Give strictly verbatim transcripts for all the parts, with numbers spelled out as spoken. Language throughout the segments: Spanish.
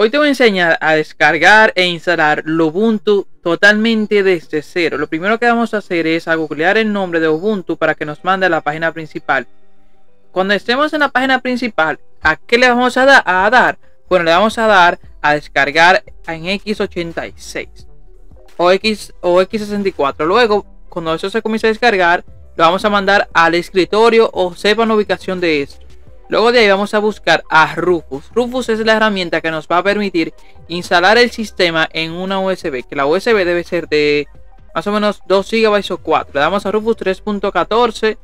Hoy te voy a enseñar a descargar e instalar Lubuntu totalmente desde cero. Lo primero que vamos a hacer es a googlear el nombre de Ubuntu para que nos mande a la página principal. Cuando estemos en la página principal, ¿a qué le vamos a, da a dar? Bueno, le vamos a dar a descargar en equis ochenta y seis o, X, o equis sesenta y cuatro. Luego, cuando eso se comience a descargar, lo vamos a mandar al escritorio o sepan la ubicación de esto. Luego de ahí vamos a buscar a Rufus. Rufus es la herramienta que nos va a permitir instalar el sistema en una U S B. Que la U S B debe ser de más o menos dos gigabytes o cuatro. Le damos a Rufus tres punto catorce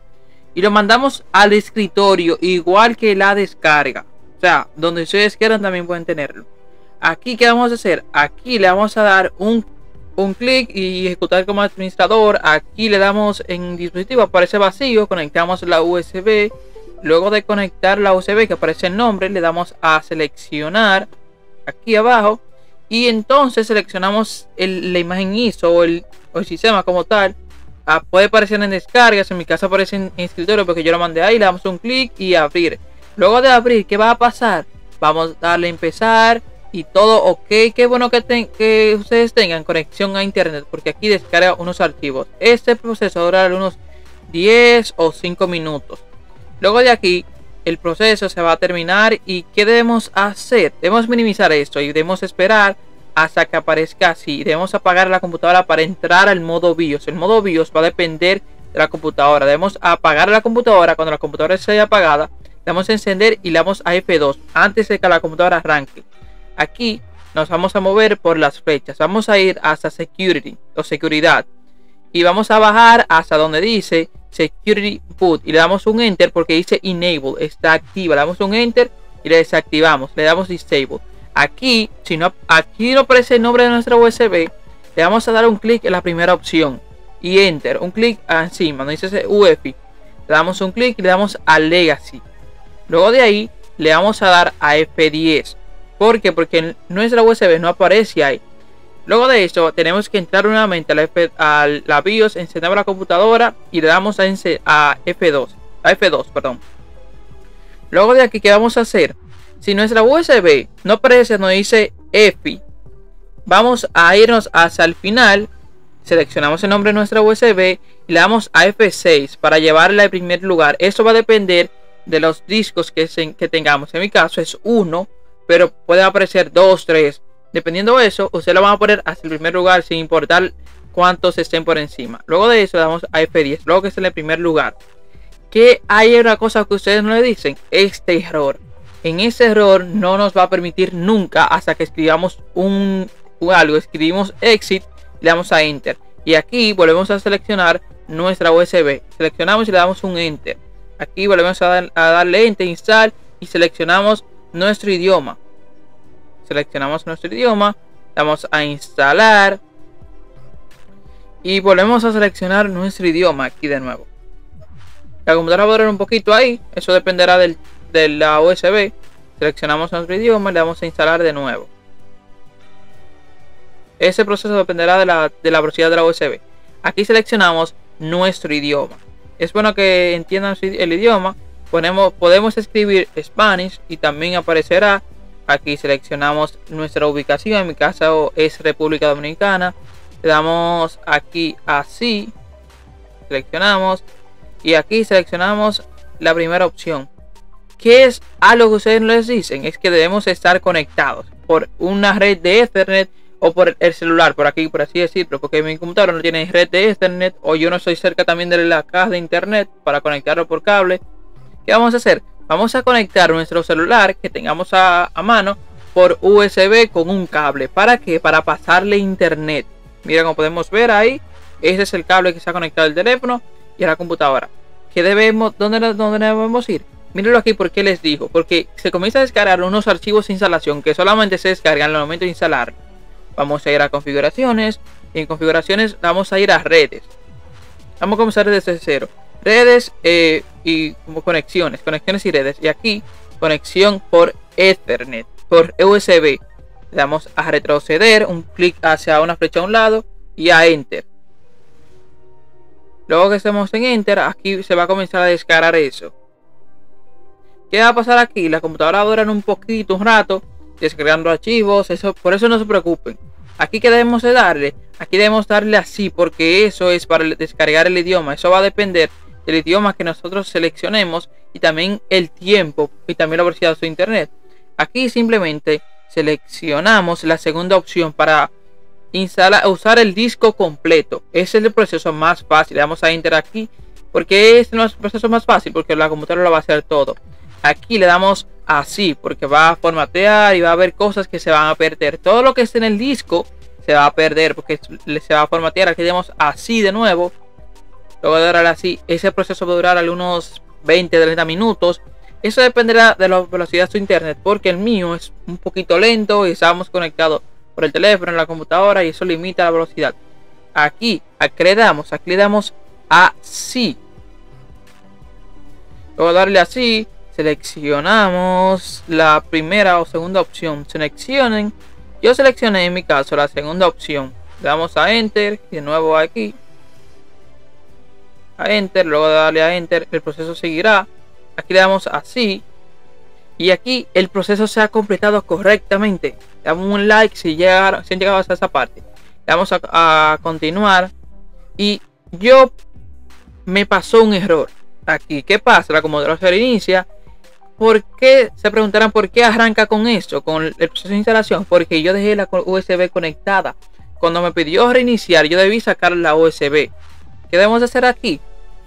y lo mandamos al escritorio igual que la descarga. O sea, donde ustedes quieran también pueden tenerlo. Aquí, ¿qué vamos a hacer? Aquí le vamos a dar un, un clic y ejecutar como administrador. Aquí le damos en dispositivo, aparece vacío, conectamos la U S B. Luego de conectar la U S B que aparece el nombre, le damos a seleccionar aquí abajo y entonces seleccionamos el, la imagen ISO o el, o el sistema como tal. Ah, puede aparecer en descargas, en mi caso aparece en, en escritorio porque yo lo mandé ahí. Le damos un clic y abrir. Luego de abrir, ¿qué va a pasar? Vamos a darle a empezar y todo ok. Qué bueno que, te, que ustedes tengan conexión a internet porque aquí descarga unos archivos. Este proceso durará unos diez o cinco minutos. Luego de aquí, el proceso se va a terminar y ¿qué debemos hacer? Debemos minimizar esto y debemos esperar hasta que aparezca así. Debemos apagar la computadora para entrar al modo BIOS. El modo BIOS va a depender de la computadora. Debemos apagar la computadora. Cuando la computadora esté apagada, le vamos a encender y le damos a efe dos antes de que la computadora arranque. Aquí nos vamos a mover por las flechas. Vamos a ir hasta Security o Seguridad. Y vamos a bajar hasta donde dice Security Boot y le damos un Enter porque dice Enable, está activa. Le damos un Enter y le desactivamos, le damos Disable. Aquí, si no, aquí no aparece el nombre de nuestra U S B, le vamos a dar un clic en la primera opción y Enter, un clic encima, no dice E F I. Le damos un clic y le damos a Legacy. Luego de ahí le vamos a dar a efe diez. ¿Por qué? Porque nuestra U S B no aparece ahí. Luego de eso tenemos que entrar nuevamente a la, F, a la BIOS, encendemos la computadora y le damos a, a efe dos, a efe dos, perdón. Luego de aquí, ¿qué vamos a hacer? Si nuestra U S B no aparece, nos dice E F I, vamos a irnos hacia el final, seleccionamos el nombre de nuestra U S B y le damos a efe seis para llevarla al primer lugar. Eso va a depender de los discos que, se, que tengamos. En mi caso es uno, pero puede aparecer dos, tres. Dependiendo de eso, ustedes lo van a poner hasta el primer lugar sin importar cuántos estén por encima. Luego de eso le damos a efe diez, luego que esté en el primer lugar. Que hay una cosa que ustedes no le dicen, este error. En ese error no nos va a permitir nunca hasta que escribamos un, un algo, escribimos exit, le damos a enter. Y aquí volvemos a seleccionar nuestra U S B, seleccionamos y le damos un enter. Aquí volvemos a, dar, a darle enter, install y seleccionamos nuestro idioma. Seleccionamos nuestro idioma, damos a instalar y volvemos a seleccionar nuestro idioma aquí de nuevo. La computadora va a durar un poquito ahí, eso dependerá del, de la U S B. Seleccionamos nuestro idioma y le damos a instalar de nuevo. Ese proceso dependerá de la, de la velocidad de la U S B. Aquí seleccionamos nuestro idioma. Es bueno que entiendan el idioma. Ponemos, podemos escribir Spanish y también aparecerá. Aquí seleccionamos nuestra ubicación, en mi caso es República Dominicana. Le damos aquí así, seleccionamos y aquí seleccionamos la primera opción. ¿Qué es algo que ustedes les dicen? Es que debemos estar conectados por una red de Ethernet o por el celular, por aquí, por así decirlo, porque mi computadora no tiene red de Ethernet o yo no estoy cerca también de la caja de internet para conectarlo por cable. ¿Qué vamos a hacer? Vamos a conectar nuestro celular que tengamos a, a mano por U S B con un cable. ¿Para qué? Para pasarle internet. Mira, como podemos ver ahí, ese es el cable que se ha conectado al teléfono y a la computadora. ¿Qué debemos, dónde, dónde debemos ir? Mírenlo aquí porque les digo. Porque se comienza a descargar unos archivos de instalación que solamente se descargan en el momento de instalar. Vamos a ir a configuraciones. Y en configuraciones vamos a ir a redes. Vamos a comenzar desde cero. Redes eh, y como conexiones, conexiones y redes. Y aquí, conexión por Ethernet, por U S B. Le damos a retroceder, un clic hacia una flecha a un lado y a Enter. Luego que estemos en Enter, aquí se va a comenzar a descargar eso. ¿Qué va a pasar aquí? La computadora va a durar un poquito, un rato. descargando archivos, eso, por eso no se preocupen. Aquí que debemos de darle, aquí debemos darle así, porque eso es para descargar el idioma. Eso va a depender del idioma que nosotros seleccionemos y también el tiempo y también la velocidad de su internet. Aquí simplemente seleccionamos la segunda opción para instalar, usar el disco completo. Ese es el proceso más fácil. Le damos a Enter aquí, porque es el proceso más fácil, porque la computadora lo va a hacer todo. Aquí le damos así, porque va a formatear y va a haber cosas que se van a perder. Todo lo que esté en el disco se va a perder, porque se va a formatear. Aquí le damos así de nuevo. Luego de darle así, ese proceso va a durar algunos veinte a treinta minutos. Eso dependerá de la velocidad de su internet, porque el mío es un poquito lento y estamos conectados por el teléfono, en la computadora, y eso limita la velocidad. Aquí, aquí le damos, aquí le damos así. Luego darle así, seleccionamos la primera o segunda opción. Seleccionen, yo seleccioné en mi caso la segunda opción. Le damos a Enter y de nuevo aquí. A Enter, luego darle a Enter, el proceso seguirá. Aquí le damos así y aquí el proceso se ha completado correctamente. Le damos un like si, llegaron, si han llegado hasta esa parte. Le damos a, a continuar y yo me pasó un error aquí. ¿Qué pasa? La computadora se reinicia. ¿Por qué? Se preguntarán por qué arranca con esto, con el proceso de instalación. Porque yo dejé la U S B conectada. Cuando me pidió reiniciar, yo debí sacar la U S B. ¿Qué debemos hacer aquí?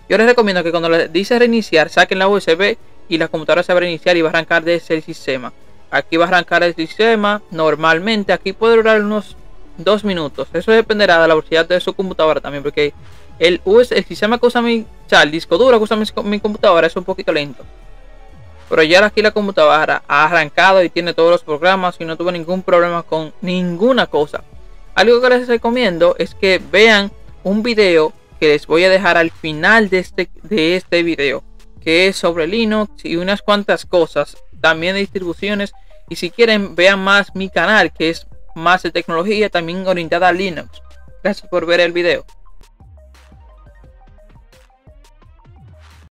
Yo les recomiendo que cuando les dice reiniciar, saquen la U S B y la computadora se va a reiniciar y va a arrancar desde el sistema. Aquí va a arrancar el sistema normalmente. Aquí puede durar unos dos minutos. Eso dependerá de la velocidad de su computadora también, porque el, U S, el sistema que usa mi, o sea, el disco duro que usa mi, mi computadora es un poquito lento. Pero ya aquí la computadora ha arrancado y tiene todos los programas y no tuvo ningún problema con ninguna cosa. Algo que les recomiendo es que vean un video que les voy a dejar al final de este, de este video, que es sobre Linux y unas cuantas cosas también de distribuciones. Y si quieren, vean más mi canal, que es más de tecnología también orientada a Linux. Gracias por ver el video.